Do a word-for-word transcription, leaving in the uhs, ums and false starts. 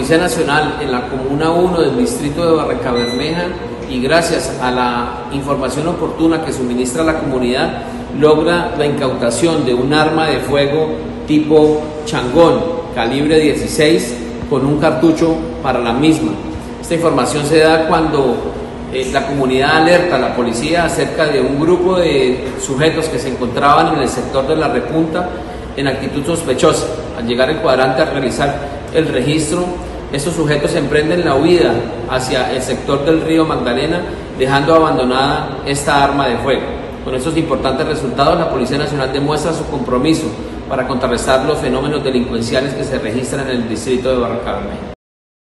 Policía Nacional en la Comuna uno del distrito de Barrancabermeja, y gracias a la información oportuna que suministra la comunidad, logra la incautación de un arma de fuego tipo changón, calibre dieciséis, con un cartucho para la misma. Esta información se da cuando eh, la comunidad alerta a la policía acerca de un grupo de sujetos que se encontraban en el sector de La Repunta en actitud sospechosa. Al llegar al cuadrante a realizar el registro, estos sujetos emprenden la huida hacia el sector del río Magdalena, dejando abandonada esta arma de fuego. Con estos importantes resultados, la Policía Nacional demuestra su compromiso para contrarrestar los fenómenos delincuenciales que se registran en el distrito de Barrancabermeja.